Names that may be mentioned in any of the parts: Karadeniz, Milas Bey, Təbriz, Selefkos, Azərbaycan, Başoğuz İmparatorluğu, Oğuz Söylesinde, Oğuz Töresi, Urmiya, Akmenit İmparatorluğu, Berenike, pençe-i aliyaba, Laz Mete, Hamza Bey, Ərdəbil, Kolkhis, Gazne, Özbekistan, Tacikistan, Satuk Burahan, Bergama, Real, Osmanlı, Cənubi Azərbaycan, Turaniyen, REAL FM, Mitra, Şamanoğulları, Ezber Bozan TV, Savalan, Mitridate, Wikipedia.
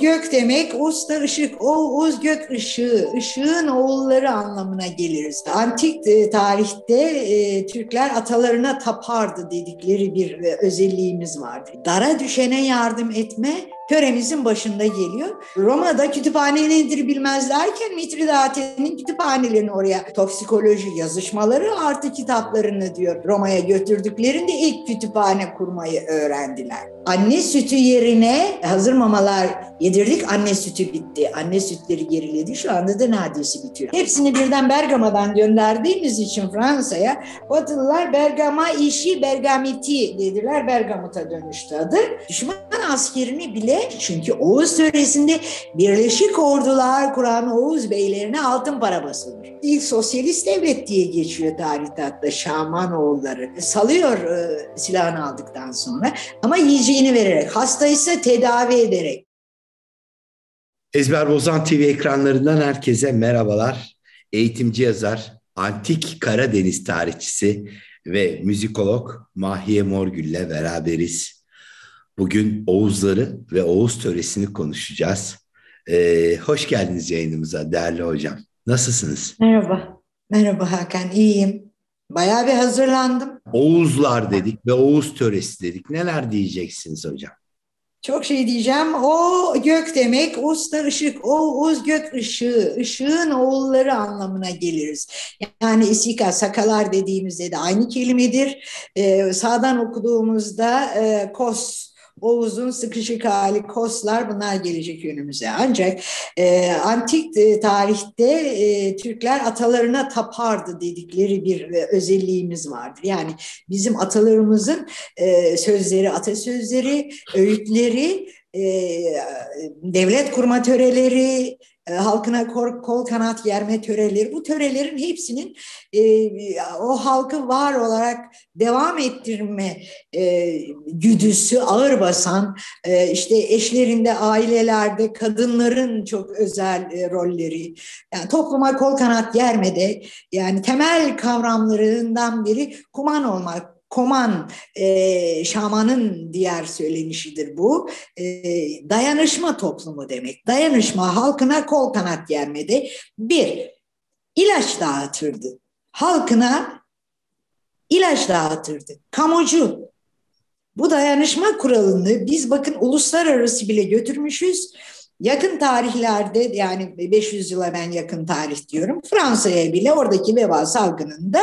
gök demek, Oğuz da ışık, Oğuz gök ışığı, ışığın oğulları anlamına geliriz. Antik tarihte Türkler atalarına tapardı dedikleri bir özelliğimiz vardı. Dara düşene yardım etme töremizin başında geliyor. Roma'da kütüphane nedir bilmez derken Mitridate'nin kütüphanelerini oraya toksikoloji yazışmaları artı kitaplarını diyor Roma'ya götürdüklerinde ilk kütüphane kurmayı öğrendiler. Anne sütü yerine hazır mamalar yedirdik, anne sütü bitti. Anne sütleri geriledi, şu anda da neredeyse bitiyor. Hepsini birden Bergama'dan gönderdiğimiz için Fransa'ya Batılılar Bergama işi Bergamiti dediler. Bergamot'a dönüştü adı. Düşman askerini bile, çünkü Oğuz Töresi'nde birleşik ordular kuran Oğuz beylerine altın para basılır. İlk sosyalist devlet diye geçiyor tarihte hatta Şamanoğulları. Salıyor silahını aldıktan sonra ama yiyeceğini vererek, hastaysa tedavi ederek. Ezber Bozan TV ekranlarından herkese merhabalar. Eğitimci yazar, antik Karadeniz tarihçisi ve müzikolog Mahiye Morgül'le beraberiz. Bugün Oğuzları ve Oğuz Töresi'ni konuşacağız. Hoş geldiniz yayınımıza değerli hocam. Nasılsınız? Merhaba. Merhaba Hakan, iyiyim. Bayağı bir hazırlandım. Oğuzlar dedik ve Oğuz Töresi dedik. Neler diyeceksiniz hocam? Çok şey diyeceğim. O gök demek, Oğuz da ışık, Oğuz gök ışığı, ışığın oğulları anlamına geliriz. Yani isika, sakalar dediğimizde de aynı kelimedir. Sağdan okuduğumuzda kos, Oğuz'un sıkışık hali, koslar, bunlar gelecek önümüze. Ancak antik tarihte Türkler atalarına tapardı dedikleri bir özelliğimiz vardır. Yani bizim atalarımızın sözleri, atasözleri, öğütleri, devlet kurma töreleri, halkına kol kanat germe töreleri, bu törelerin hepsinin o halkı var olarak devam ettirme güdüsü ağır basan, işte eşlerinde, ailelerde kadınların çok özel rolleri, yani topluma kol kanat germede, yani temel kavramlarından biri kuman olmak. Koman, şamanın diğer söylenişidir bu. Dayanışma toplumu demek. Dayanışma, halkına kol kanat germedi. Bir, ilaç dağıtırdı. Halkına ilaç dağıtırdı. Kamucu. Bu dayanışma kuralını biz bakın uluslararası bile götürmüşüz. Yakın tarihlerde, yani 500 yıla ben yakın tarih diyorum, Fransa'ya bile oradaki veba salgınında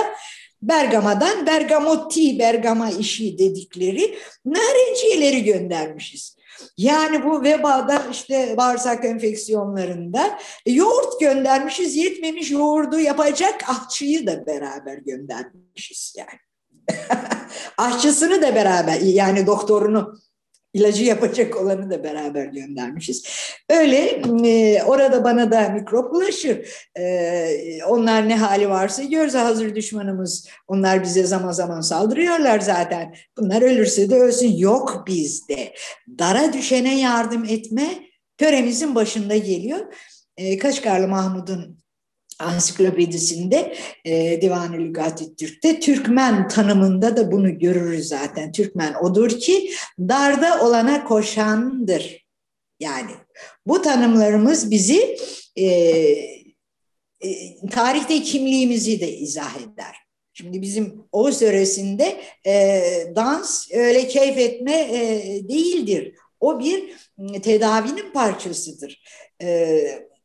Bergama'dan Bergamotti, Bergama işi dedikleri narenciyeleri göndermişiz. Yani bu vebada, işte bağırsak enfeksiyonlarında yoğurt göndermişiz, yetmemiş yoğurdu yapacak aşçıyı da beraber göndermişiz yani. Aşçısını da beraber, yani doktorunu, ilacı yapacak olanı da beraber göndermişiz. Öyle orada bana da mikrop bulaşır. Onlar ne hali varsa görse, hazır düşmanımız. Onlar bize zaman zaman saldırıyorlar zaten. Bunlar ölürse de ölsün. Yok bizde. Dara düşene yardım etme töremizin başında geliyor. Kaşgarlı Mahmud'un ansiklopedisinde, Divan-ı Lügat-ı Türk'te Türkmen tanımında da bunu görürüz zaten. Türkmen odur ki darda olana koşandır. Yani bu tanımlarımız bizi tarihte kimliğimizi de izah eder. Şimdi bizim Oğuz Töresi'nde dans öyle keyif etme değildir. O bir tedavinin parçasıdır.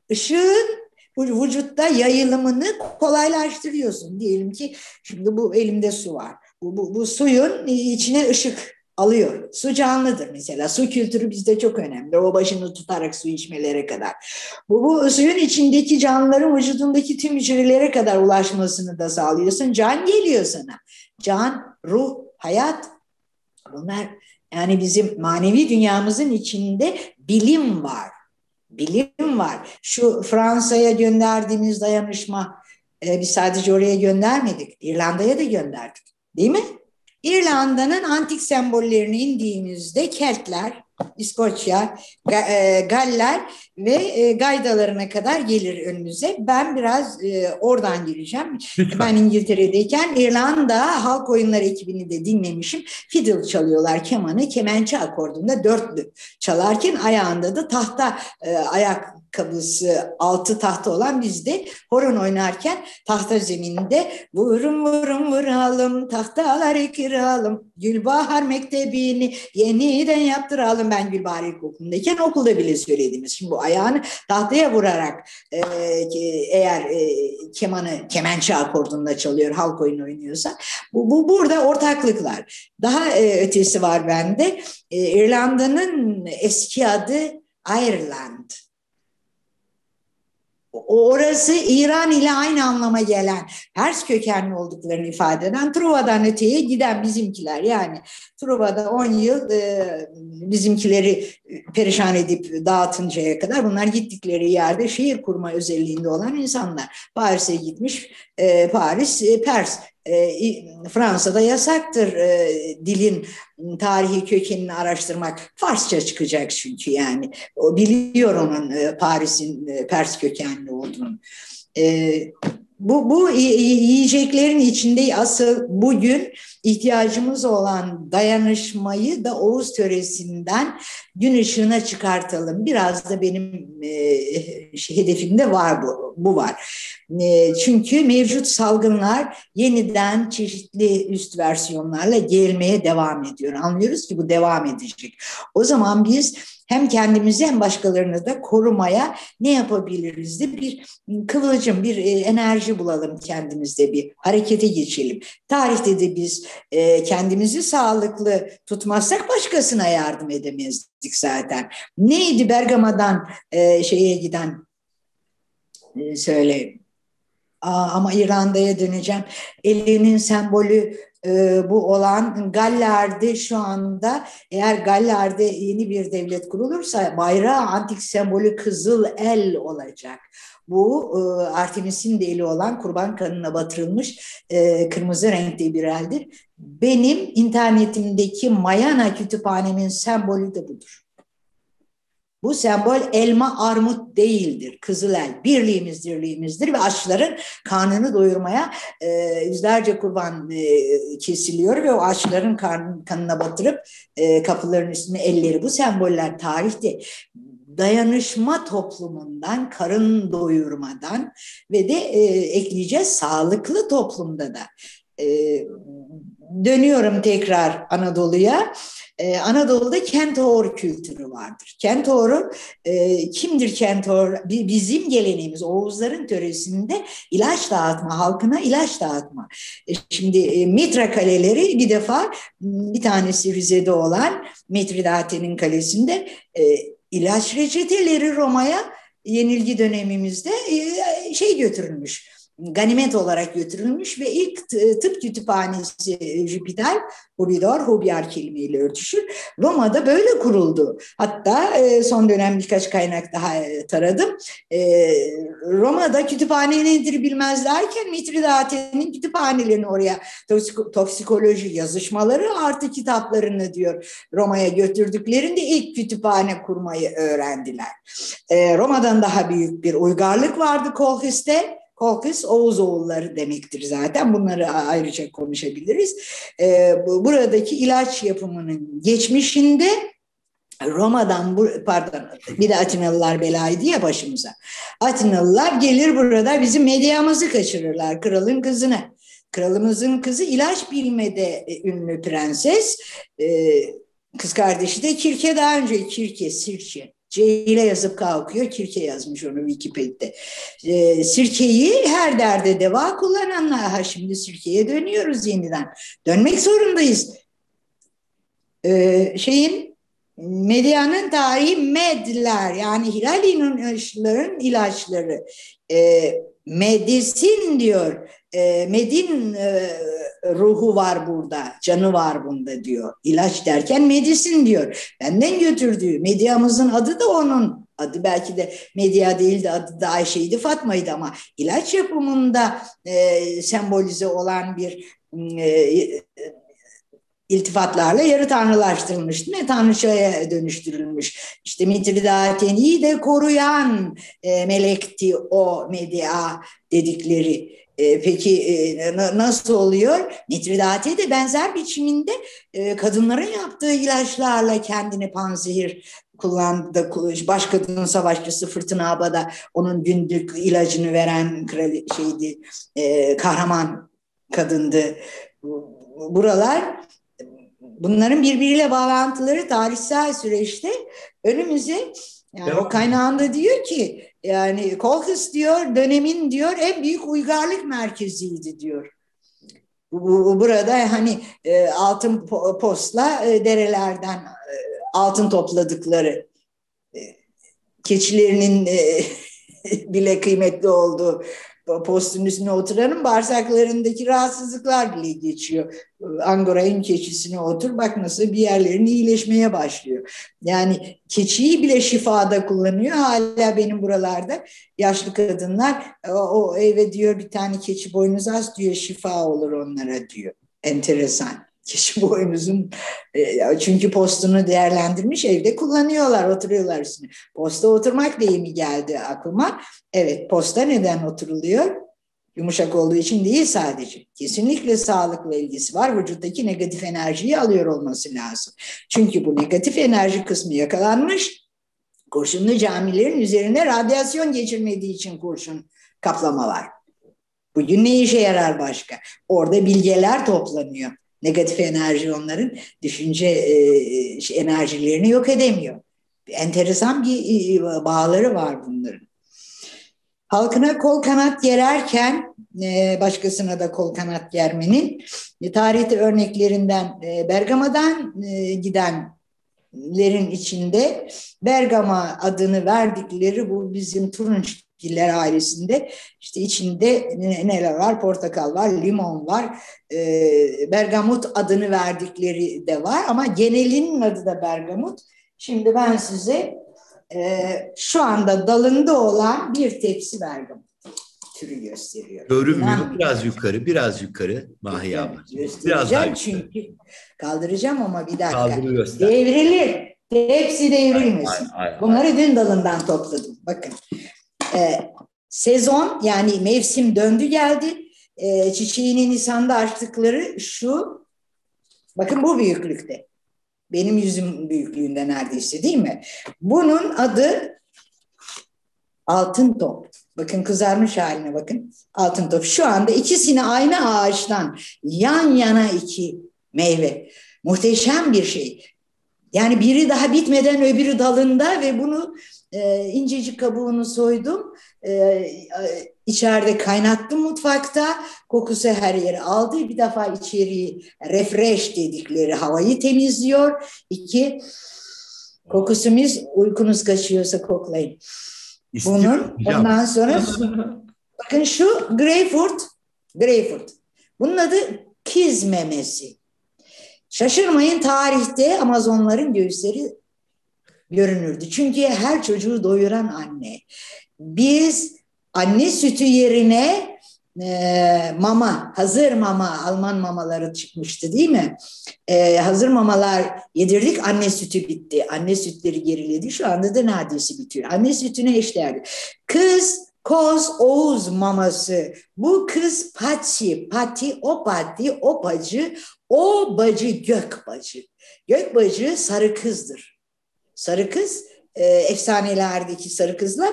Işığın vücutta yayılımını kolaylaştırıyorsun. Diyelim ki şimdi bu elimde su var. Bu suyun içine ışık alıyor. Su canlıdır mesela. Su kültürü bizde çok önemli. O başını tutarak su içmelere kadar. Bu suyun içindeki canlıların vücudundaki tüm hücrelere kadar ulaşmasını da sağlıyorsun. Can geliyor sana. Can, ruh, hayat. Bunlar yani bizim manevi dünyamızın içinde bilim var. Bilim var. Şu Fransa'ya gönderdiğimiz dayanışma, biz sadece oraya göndermedik. İrlanda'ya da gönderdik. Değil mi? İrlanda'nın antik sembollerine indiğimizde Keltler, İskoçya, Galler ve Gaydalarına kadar gelir önümüze. Ben biraz oradan gireceğim. Lütfen. Ben İngiltere'deyken İrlanda halk oyunları ekibini de dinlemişim. Fiddle çalıyorlar, kemanı, kemençe akordunda dörtlü çalarken ayağında da tahta ayakkabısı, altı tahta olan bizde horon oynarken tahta zemininde vurun vurun vuralım, tahtaları kıralım, Gülbahar Mektebi'ni yeniden yaptıralım. Ben Gülbahar İlkokulu'ndayken okulda bile söylediğimiz. Şimdi bu ayağını tahtaya vurarak eğer kemanı kemençe akordunda çalıyor, halk oyunu oynuyorsa. Burada ortaklıklar. Daha ötesi var bende. İrlanda'nın eski adı Ireland. Orası İran ile aynı anlama gelen, Pers kökenli olduklarını ifade eden, Truva'dan öteye giden bizimkiler. Yani Truva'da 10 yıl bizimkileri perişan edip dağıtıncaya kadar bunlar gittikleri yerde şehir kurma özelliğinde olan insanlar. Paris'e gitmiş, Paris, Pers. Fransa'da yasaktır dilin tarihi kökenini araştırmak. Farsça çıkacak çünkü yani. O biliyor onun Paris'in Pers kökenli olduğunu. Bu yiyeceklerin içinde asıl bugün ihtiyacımız olan dayanışmayı da Oğuz Töresi'nden gün ışığına çıkartalım. Biraz da benim hedefimde var bu var. Çünkü mevcut salgınlar yeniden çeşitli üst versiyonlarla gelmeye devam ediyor. Anlıyoruz ki bu devam edecek. O zaman biz hem kendimizi hem başkalarını da korumaya ne yapabiliriz de bir kıvılcım, bir enerji bulalım kendimizde, bir harekete geçelim. Tarihte de biz kendimizi sağlıklı tutmazsak başkasına yardım edemezdik zaten. Neydi Bergama'dan şeye giden, söyle ama İrlanda'ya döneceğim. Elinin sembolü bu olan Galler'de şu anda, eğer Galler'de yeni bir devlet kurulursa bayrağı antik sembolü kızıl el olacak. Bu Artemis'in de eli olan kurban kanına batırılmış kırmızı renkte bir eldir. Benim internetimdeki Mayana kütüphanemin sembolü de budur. Bu sembol elma armut değildir. Kızıl el birliğimiz dirliğimizdir ve açların karnını doyurmaya yüzlerce kurban kesiliyor ve o açların kanına batırıp kapıların üstüne elleri. Bu semboller tarihte dayanışma toplumundan, karın doyurmadan ve de ekleyeceğiz sağlıklı toplumda da. Dönüyorum tekrar Anadolu'ya. Anadolu'da kentor kültürü vardır. Kentoru kimdir kentor? Bizim geleneğimiz Oğuzların töresinde ilaç dağıtma, halkına ilaç dağıtma. Şimdi Mitra kaleleri bir defa, bir tanesi Rize'de olan Mitridate'nin kalesinde ilaç reçeteleri Roma'ya yenilgi dönemimizde götürülmüş. Ganimet olarak götürülmüş ve ilk tıp kütüphanesi Jüpiter, Hubidor, Hubyar kelimeyle örtüşür. Roma'da böyle kuruldu. Hatta son dönem birkaç kaynak daha taradım. Roma'da kütüphane nedir bilmezlerken Mitridate'nin kütüphanelerini oraya toksikoloji yazışmaları artı kitaplarını diyor Roma'ya götürdüklerinde ilk kütüphane kurmayı öğrendiler. Roma'dan daha büyük bir uygarlık vardı Kolkhis'te. Kolkhis, Oğuz oğulları demektir zaten. Bunları ayrıca konuşabiliriz. Buradaki ilaç yapımının geçmişinde Roma'dan, bir de Atinalılar belaydı ya başımıza. Atinalılar gelir burada bizim medyamızı kaçırırlar, kralın kızını. Kralımızın kızı ilaç bilmede ünlü prenses. Kız kardeşi de Kirke, daha önce Kirke, Sirçe. C ile yazıp K okuyor. Kirke yazmış onu Wikipedia'da. Sirkeyi her derde deva kullananlar. Şimdi sirkeye dönüyoruz yeniden. Dönmek zorundayız. Medya'nın tarihi medler. Yani Hilal-i Nüş'lerin ilaçları. Medisin diyor. Medin ruhu var burada, canı var bunda diyor. İlaç derken medisin diyor. Benden götürdüğü, medyamızın adı da onun adı, belki de medya değildi, adı da Ayşe'ydi, Fatma'ydı ama ilaç yapımında sembolize olan bir iltifatlarla yarı tanrılaştırılmış, ne tanrıçaya dönüştürülmüş. İşte Mitridakeni'yi de koruyan melekti o Medya dedikleri. Peki nasıl oluyor? Mitridate de benzer biçiminde kadınların yaptığı ilaçlarla kendini panzehir kullandı. Baş kadın savaşçısı Fırtına Aba'da onun gündük ilacını veren şeydi, kahraman kadındı. Buralar, bunların birbiriyle bağlantıları tarihsel süreçte önümüze, yani o kaynağında diyor ki, yani Kolkhis diyor, dönemin diyor en büyük uygarlık merkeziydi diyor. Burada hani altın posla derelerden altın topladıkları, keçilerinin bile kıymetli olduğu postun üstüne oturanın bağırsaklarındaki rahatsızlıklar bile geçiyor. Angora'nın keçisine otur, bak nasıl bir yerlerin iyileşmeye başlıyor. Yani keçiyi bile şifada kullanıyor. Hala benim buralarda yaşlı kadınlar o eve diyor bir tane keçi boynuz as diyor, şifa olur onlara diyor. Enteresan. Keçi boynuzun, çünkü postunu değerlendirmiş, evde kullanıyorlar, oturuyorlar üstüne. Posta oturmak deyimi geldi aklıma. Evet, posta neden oturuluyor? Yumuşak olduğu için değil sadece. Kesinlikle sağlıkla ilgisi var. Vücuttaki negatif enerjiyi alıyor olması lazım. Çünkü bu negatif enerji kısmı yakalanmış. Kurşunlu camilerin üzerine radyasyon geçirmediği için kurşun kaplama var. Bugün ne işe yarar başka? Orada bilgeler toplanıyor. Negatif enerji onların düşünce enerjilerini yok edemiyor. Enteresan bir bağları var bunların. Halkına kol kanat gererken başkasına da kol kanat germenin tarihte örneklerinden Bergama'dan gidenlerin içinde Bergama adını verdikleri bu bizim turunç Giller ailesinde işte içinde neler var? Portakal var, limon var, bergamot adını verdikleri de var ama genelinin adı da bergamot. Şimdi ben size şu anda dalında olan bir tepsi bergamot türü gösteriyorum. Görünmüyor, biraz yukarı Mahya abla. Biraz daha yukarı. Çünkü kaldıracağım ama bir dakika. Devrilir, tepsi devrilmesin. Bunları dün dalından topladım, bakın. Sezon, yani mevsim döndü geldi. Çiçeğini Nisan'da açtıkları şu, bakın bu büyüklükte. Benim yüzüm büyüklüğünde neredeyse, değil mi? Bunun adı altın top. Bakın kızarmış haline bakın. Altın top. Şu anda ikisini aynı ağaçtan yan yana iki meyve. Muhteşem bir şey. Yani biri daha bitmeden öbürü dalında ve bunu incecik kabuğunu soydum. İçeride kaynattım mutfakta. Kokusu her yeri aldı. Bir defa içeriği refresh dedikleri havayı temizliyor. İki, kokusumuz, uykunuz kaçıyorsa koklayın. Bunun ondan sonra bakın şu greyfurt. Bunun adı kiz memesi. Şaşırmayın, tarihte Amazonların göğüsleri görünürdü. Çünkü her çocuğu doyuran anne. Biz anne sütü yerine mama, hazır mama, Alman mamaları çıkmıştı değil mi? Hazır mamalar yedirdik, anne sütü bitti. Anne sütleri geriledi, şu anda da neredeyse bitiyor. Anne sütüne eşdeğerdi. Kız, koz, Oğuz maması. Bu kız pati, o bacı, gök bacı sarı kızdır. Sarı kız, efsanelerdeki sarı kızlar,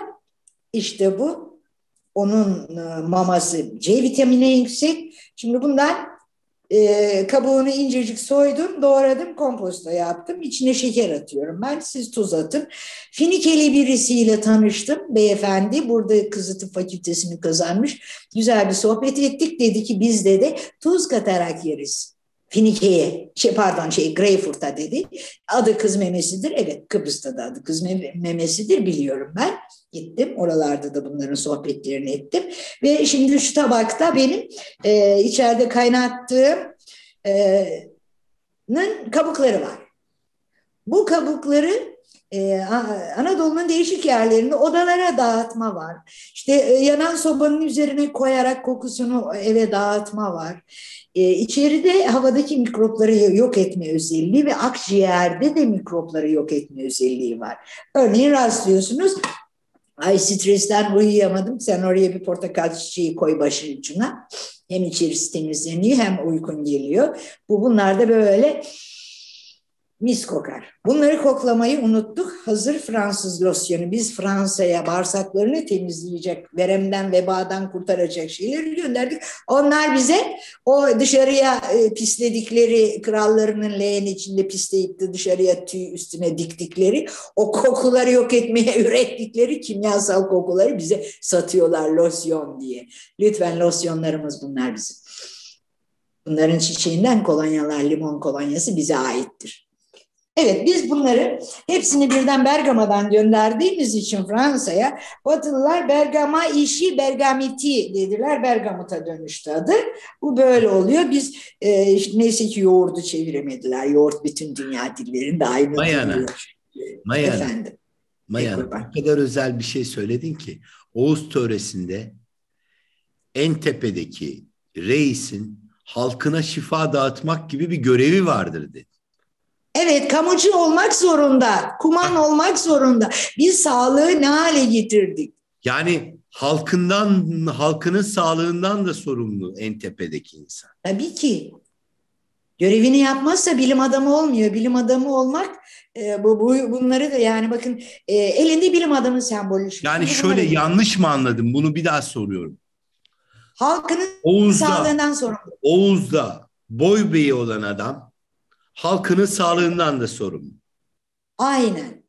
işte bu onun maması. C vitamini yüksek. Şimdi bundan kabuğunu incecik soydum, doğradım, komposta yaptım. İçine şeker atıyorum ben, siz tuz atın. Finikeli birisiyle tanıştım, beyefendi. Burada kızı tıp fakültesini kazanmış. Güzel bir sohbet ettik. Dedi ki bizde de tuz katarak yeriz. Finike'ye, Greyfurt'a dedi. Adı kız memesidir. Evet, Kıbrıs'ta da adı kız memesidir, biliyorum ben. Gittim, oralarda da bunların sohbetlerini ettim. Ve şimdi şu tabakta benim içeride kaynattığımın kabukları var. Bu kabukları Anadolu'nun değişik yerlerinde odalara dağıtma var. İşte yanan sobanın üzerine koyarak kokusunu eve dağıtma var. İçeride havadaki mikropları yok etme özelliği ve akciğerde de mikropları yok etme özelliği var. Örneğin rastlıyorsunuz. Ay stresten uyuyamadım. Sen oraya bir portakal çiçeği koy başın ucuna. Hem içerisi temizleniyor hem uykun geliyor. Bunlar da böyle mis kokar. Bunları koklamayı unuttuk. Hazır Fransız losyonu. Biz Fransa'ya bağırsaklarını temizleyecek, veremden, vebadan kurtaracak şeyleri gönderdik. Onlar bize o dışarıya pisledikleri, krallarının leğen içinde pisleyip de dışarıya tüy üstüne diktikleri, o kokuları yok etmeye ürettikleri kimyasal kokuları bize satıyorlar losyon diye. Lütfen losyonlarımız bunlar bizim. Bunların çiçeğinden kolonyalar, limon kolonyası bize aittir. Evet, biz bunları hepsini birden Bergama'dan gönderdiğimiz için Fransa'ya, Batılılar Bergama işi Bergamiti dediler, Bergamot'a dönüştü adı. Bu böyle oluyor. Biz neyse ki yoğurdu çeviremediler. Yoğurt bütün dünya dillerinde aynı. Mayana, o kadar özel bir şey söyledin ki, Oğuz Töresi'nde en tepedeki reisin halkına şifa dağıtmak gibi bir görevi vardır dedi. Evet, kamucu olmak zorunda, kuman olmak zorunda. Biz sağlığı ne hale getirdik? Yani halkının sağlığından da sorumlu en tepedeki insan. Tabii ki. Görevini yapmazsa bilim adamı olmuyor. Bilim adamı olmak bunları da yani bakın elinde bilim adamı sembolü. Yani şöyle yanlış mı anladım? Bunu bir daha soruyorum. Halkının sağlığından sorumlu. Oğuz'da boy beyi olan adam halkının sağlığından da sorumlu. Aynen.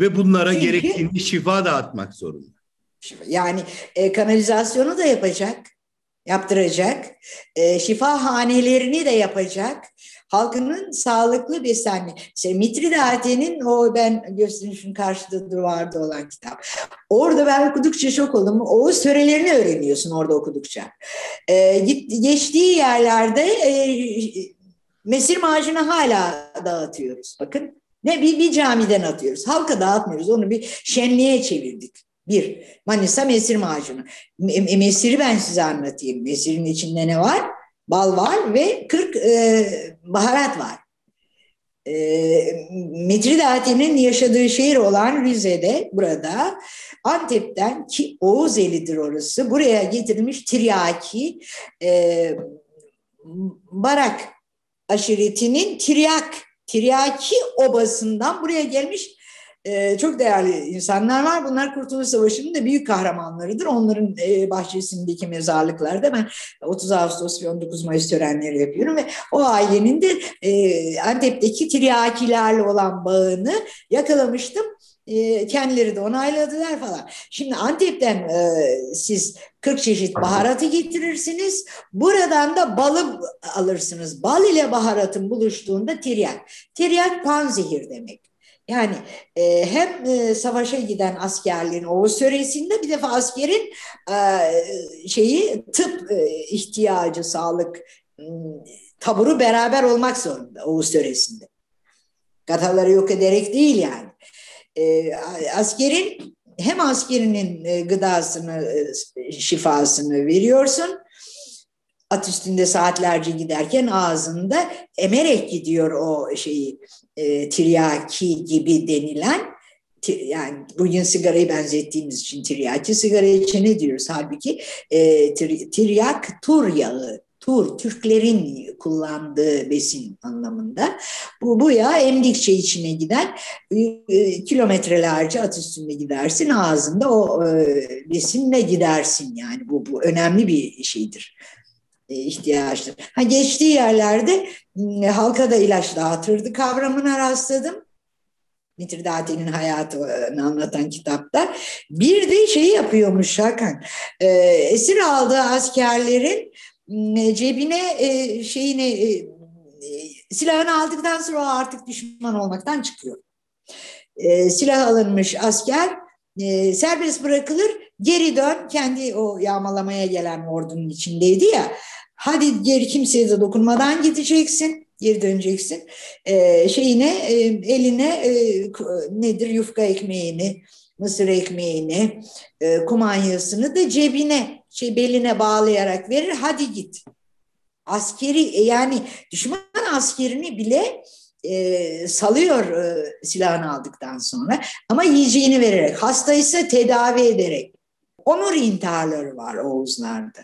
Ve bunlara gerektiğinde şifa dağıtmak zorunda. Yani kanalizasyonu da yapacak, yaptıracak, şifahanelerini de yapacak. Halkının sağlıklı beslenme. İşte Mitridate'nin o ben gösterişin karşıda vardı olan kitap. Orada ben okudukça şok oldum. Oğuz törelerini öğreniyorsun orada okudukça. Geçtiği yerlerde Mesir macunu hala dağıtıyoruz. Bakın ne bir camiden atıyoruz. Halka dağıtmıyoruz. Onu bir şenliğe çevirdik. Bir, Manisa mesir macunu. Mesiri ben size anlatayım. Mesirin içinde ne var? Bal var ve 40 baharat var. Mitridate'nin yaşadığı şehir olan Rize'de, burada Antep'ten, ki Oğuz elidir orası, buraya getirilmiş Tiryaki Barak aşiretinin Tiryaki obasından buraya gelmiş çok değerli insanlar var. Bunlar Kurtuluş Savaşı'nın da büyük kahramanlarıdır. Onların bahçesindeki mezarlıklarda ben 30 Ağustos ve 19 Mayıs törenleri yapıyorum ve o ailenin de Antep'teki Tiryakilerle olan bağını yakalamıştım. Kendileri de onayladılar falan. Şimdi Antep'ten siz 40 çeşit baharatı getirirsiniz. Buradan da balı alırsınız. Bal ile baharatın buluştuğunda tiryak. Tiryak panzehir demek. Yani hem savaşa giden askerlerin Oğuz Töresi'nde bir defa askerin tıp ihtiyacı, sağlık taburu beraber olmak zorunda Oğuz Töresi'nde. Gataları yok ederek değil yani. Askerin hem askerinin gıdasını, şifasını veriyorsun, at üstünde saatlerce giderken ağzında emerek gidiyor o tiryaki gibi denilen, yani bugün sigarayı benzettiğimiz için tiryaki, sigara içene diyoruz halbuki tiryak tur yağı. Türklerin kullandığı besin anlamında. Bu yağ emdikçe içine giden, kilometrelerce at üstünde gidersin, ağzında o besinle gidersin yani. Bu önemli bir şeydir, ihtiyaçtır. Geçtiği yerlerde halka da ilaç dağıtırdı kavramına rastladım. Mitridate'nin hayatını anlatan kitapta. Bir de yapıyormuş Hakan, esir aldığı askerlerin cebine silahını aldıktan sonra artık düşman olmaktan çıkıyor. Silah alınmış asker serbest bırakılır, geri dön, kendi o yağmalamaya gelen ordunun içindeydi ya, hadi geri kimseye de dokunmadan gideceksin, geri döneceksin. Eline nedir, yufka ekmeğini, mısır ekmeğini, kumanyasını da cebine, beline bağlayarak verir. Hadi git. Askeri, yani düşman askerini bile salıyor silahını aldıktan sonra, ama yiyeceğini vererek, hastaysa tedavi ederek. Onur intiharları var Oğuzlar'da.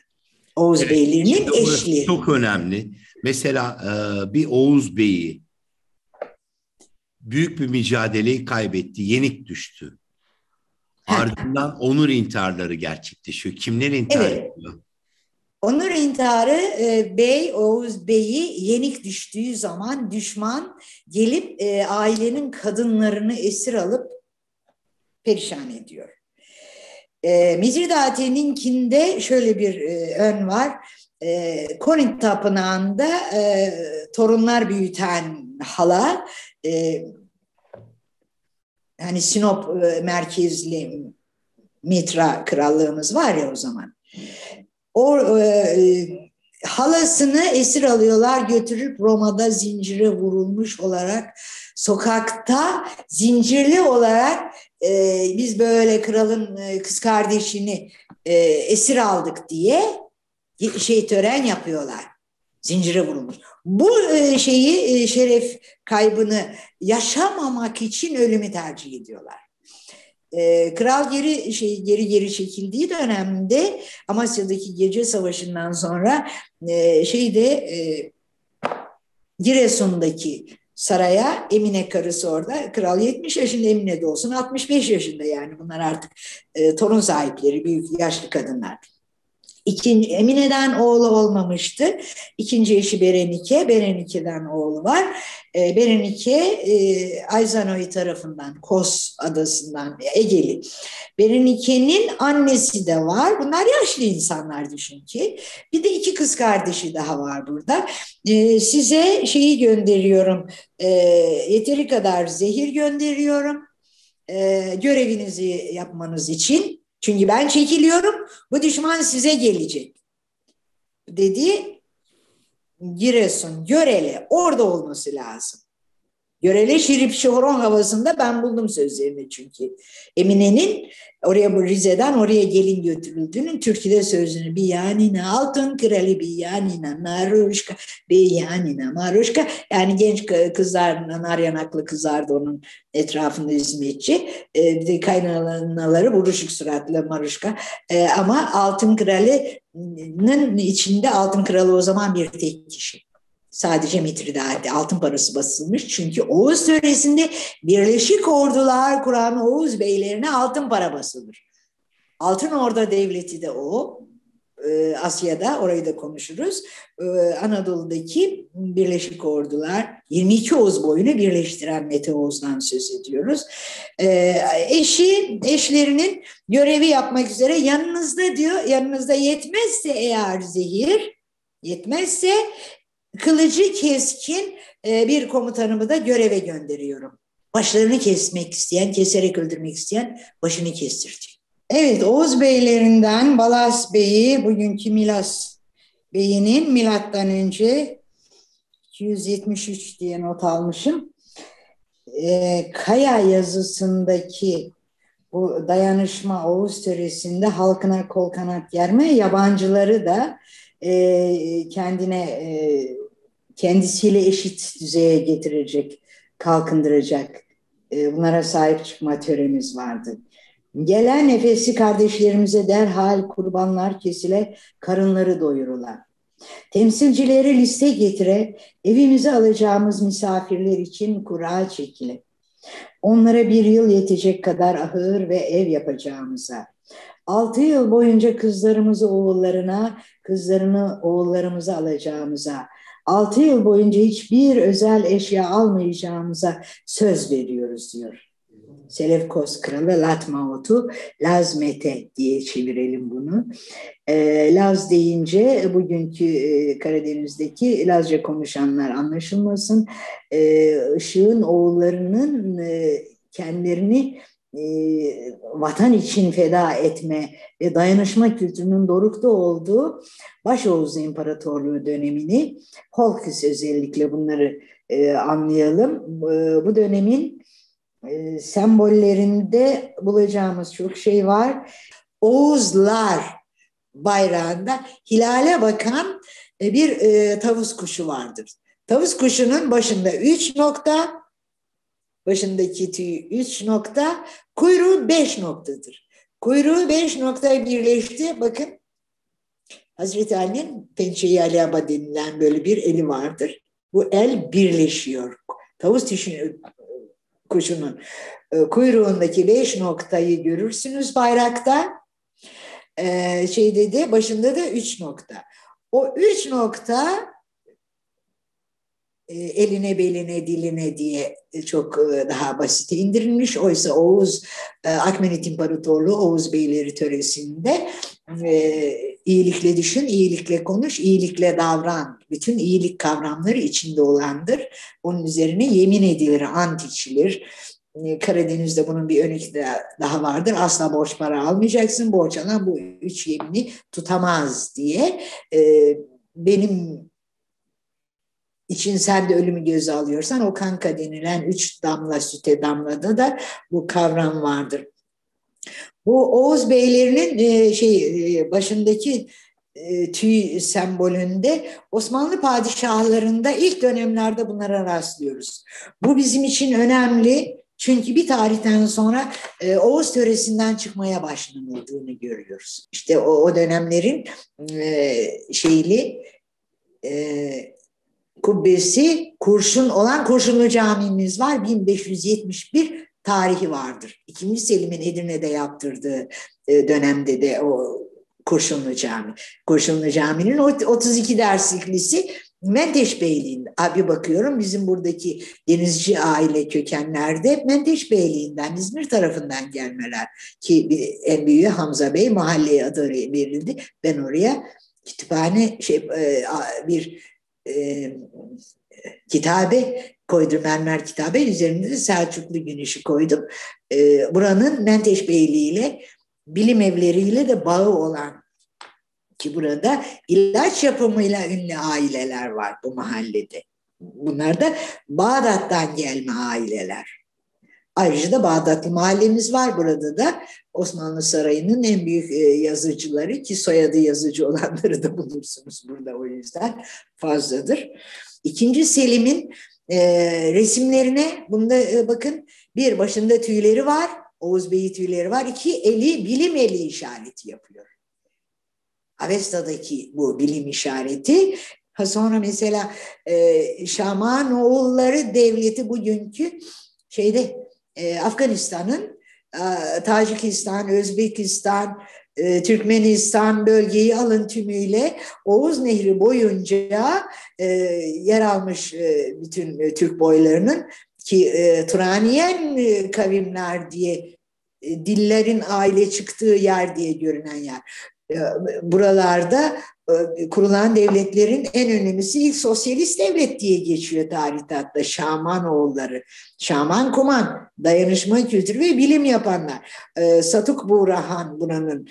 Oğuz Beyliği'nin eşleri. Çok önemli. Mesela bir Oğuz Bey'i büyük bir mücadeleyi kaybetti, yenik düştü. Ardından onur intiharları gerçekleşiyor. Kimler intihar ediyor? Onur intiharı, Oğuz Bey'i yenik düştüğü zaman düşman gelip ailenin kadınlarını esir alıp perişan ediyor. Mizridate'ninkinde şöyle bir ön var. Korint Tapınağı'nda torunlar büyüten hala, yani Sinop merkezli Mitra krallığımız var ya o zaman. Halasını esir alıyorlar, götürüp Roma'da zincire vurulmuş olarak, sokakta zincirli olarak biz böyle kralın kız kardeşini esir aldık diye tören yapıyorlar. Zincire vurulmuş. Bu şeref kaybını yaşamamak için ölümü tercih ediyorlar. Kral geri çekildiği dönemde, Amasya'daki Gece Savaşı'ndan sonra Giresun'daki saraya, Emine karısı orada, kral 70 yaşında, Emine de olsun 65 yaşında, yani bunlar artık torun sahipleri, büyük yaşlı kadınlar. Emine'den oğlu olmamıştı. İkinci eşi Berenike. Berenike'den oğlu var. Berenike Ayzanoi tarafından, Kos adasından, Egeli. Berenike'nin annesi de var. Bunlar yaşlı insanlar, düşün ki. Bir de iki kız kardeşi daha var burada. Size gönderiyorum. Yeteri kadar zehir gönderiyorum. Görevinizi yapmanız için. Çünkü ben çekiliyorum, bu düşman size gelecek dedi. Giresun, Görele, orada olması lazım. Görele şirip şohron havasında ben buldum sözlerini çünkü. Emine'nin oraya, bu Rize'den oraya gelin götürüldüğünün Türkiye'de sözünü. Biyanina altın krali, biyanina naruşka, biyanina maruşka. Yani genç kızlar, nar yanaklı kızlar da onun etrafında hizmetçi. Bir de kaynanaları buruşuk suratlı maruşka. Ama altın kralinin içinde, altın kralı o zaman bir tek kişi. Sadece Mitridate, altın parası basılmış. Çünkü Oğuz Töresi'nde birleşik ordular kuran Oğuz beylerine altın para basılır. Altın Orda Devleti de o. Asya'da, orayı da konuşuruz. Anadolu'daki birleşik ordular, 22 Oğuz boyunu birleştiren Mete Oğuz'dan söz ediyoruz. Eşlerinin görevi yapmak üzere yanınızda diyor, yanınızda yetmezse eğer zehir, yetmezse kılıcı keskin bir komutanımı da göreve gönderiyorum. Başlarını kesmek isteyen, keserek öldürmek isteyen başını kestirecek. Evet, Oğuz beylerinden Balas Bey'i, bugünkü Milas Bey'inin milattan önce 273 diye not almışım. Kaya yazısındaki bu dayanışma Oğuz Töresi'nde halkına kol kanat germe, yabancıları da kendisiyle eşit düzeye getirecek, kalkındıracak, bunlara sahip çıkma töremiz vardı. Gelen nefesi kardeşlerimize derhal kurbanlar kesile, karınları doyurular. Temsilcileri liste getire, evimize alacağımız misafirler için kura çekile. Onlara bir yıl yetecek kadar ahır ve ev yapacağımıza. 6 yıl boyunca kızlarımızı oğullarına, kızlarını oğullarımıza alacağımıza, 6 yıl boyunca hiçbir özel eşya almayacağımıza söz veriyoruz diyor. Selefkos kralı Latmaot'u Laz Mete diye çevirelim bunu. Laz deyince bugünkü Karadeniz'deki Lazca konuşanlar anlaşılmasın. Işığın oğullarının kendilerini vatan için feda etme ve dayanışma kültürünün dorukta olduğu Başoğuz İmparatorluğu dönemini, Holkis özellikle bunları anlayalım. Bu dönemin sembollerinde bulacağımız çok şey var. Oğuzlar bayrağında hilale bakan bir tavus kuşu vardır. Tavus kuşunun başında 3 nokta, başındaki tüyü 3 nokta, kuyruğu 5 noktadır. Kuyruğu 5 noktaya birleşti. Bakın, Hazreti Ali'nin pençe-i aliyaba denilen böyle bir eli vardır. Bu el birleşiyor. Tavus kuşunun kuyruğundaki 5 noktayı görürsünüz bayrakta. Şeyde de, başında da 3 nokta. O 3 nokta eline, beline, diline diye çok daha basite indirilmiş. Oysa Oğuz, Akmenit İmparatorluğu Oğuz Beyleri töresinde iyilikle düşün, iyilikle konuş, iyilikle davran. Bütün iyilik kavramları içinde olandır. Onun üzerine yemin edilir, ant içilir. Karadeniz'de bunun bir örneği daha vardır. Asla borç para almayacaksın, borç alan bu 3 yemini tutamaz diye. Benim İçin sen de ölümü göze alıyorsan o kanka denilen 3 damla süte damlada da bu kavram vardır. Bu Oğuz beylerinin başındaki tüy sembolünde Osmanlı padişahlarında ilk dönemlerde bunlara rastlıyoruz. Bu bizim için önemli çünkü bir tarihten sonra Oğuz töresinden çıkmaya başlanıldığını görüyoruz. İşte o dönemlerin kubbesi kurşun olan Kurşunlu Camimiz var. 1571 tarihi vardır. 2. Selim'in Edirne'de yaptırdığı dönemde de o Kurşunlu Cami. Kurşunlu Cami'nin 32 dersliklisi Menteş Beyliği'nde. Abi bakıyorum bizim buradaki denizci aile kökenlerde Menteş Beyliği'nden, İzmir tarafından gelmeler. Ki en büyüğü Hamza Bey, mahalleye adı verildi. Ben oraya kütüphane bir kitabe koydum, mermer kitabe, üzerinde de Selçuklu Güneşi koydum. Buranın Menteş Beyliği ile bilim evleriyle de bağı olan, ki burada ilaç yapımıyla ünlü aileler var bu mahallede. Bunlar da Bağdat'tan gelme aileler. Ayrıca da Bağdatlı mahallemiz var. Burada da Osmanlı Sarayı'nın en büyük yazıcıları, ki soyadı yazıcı olanları da bulursunuz burada, o yüzden fazladır. 2. Selim'in resimlerine bunda bakın, bir başında tüyleri var, Oğuz Bey'i tüyleri var, 2 eli bilim eli işareti yapıyor. Avesta'daki bu bilim işareti. Ha sonra mesela Şamanoğulları devleti bugünkü Afganistan'ın Tacikistan, Özbekistan, Türkmenistan bölgeyi alın tümüyle Oğuz Nehri boyunca yer almış bütün Türk boylarının, ki Turaniyen kavimler diye dillerin aile çıktığı yer diye görünen yer. Buralarda kurulan devletlerin en önemlisi ilk sosyalist devlet diye geçiyor tarihte, Şamanoğulları. Şaman kuman, dayanışma kültürü ve bilim yapanlar. Satuk Burahan buranın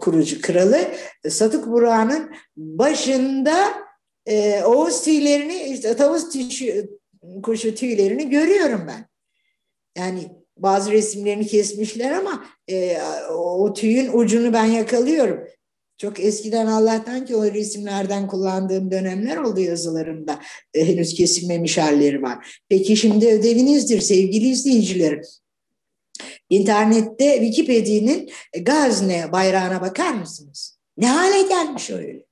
kurucu kralı. Satuk Burahan'ın başında Oğuz tüylerini, işte tavus kuşu tüylerini görüyorum ben. Yani bazı resimlerini kesmişler ama o tüyün ucunu ben yakalıyorum. Çok eskiden, Allah'tan ki o resimlerden kullandığım dönemler oldu yazılarımda. Henüz kesilmemiş halleri var. Peki şimdi ödevinizdir sevgili izleyicilerim. İnternette Wikipedia'nın Gazne bayrağına bakar mısınız? Ne hale gelmiş öyle?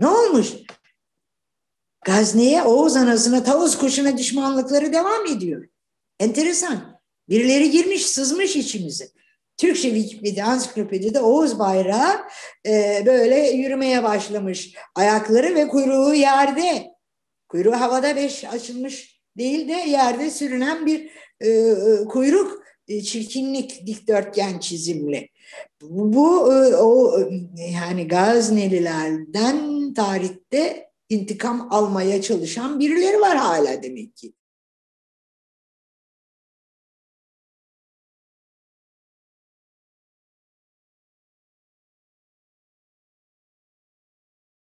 Ne olmuş? Gazne'ye, Oğuz anasına, tavus kuşuna düşmanlıkları devam ediyor. Enteresan. Birileri girmiş, sızmış içimize. Türkçe Wikipedia, ansiklopedide Oğuz bayrağı böyle yürümeye başlamış. Ayakları ve kuyruğu yerde. Kuyruğu havada, 5 açılmış değil de yerde sürünen bir kuyruk, çirkinlik, dikdörtgen çizimli. Bu yani Gaznelilerden tarihte intikam almaya çalışan birileri var hala demek ki.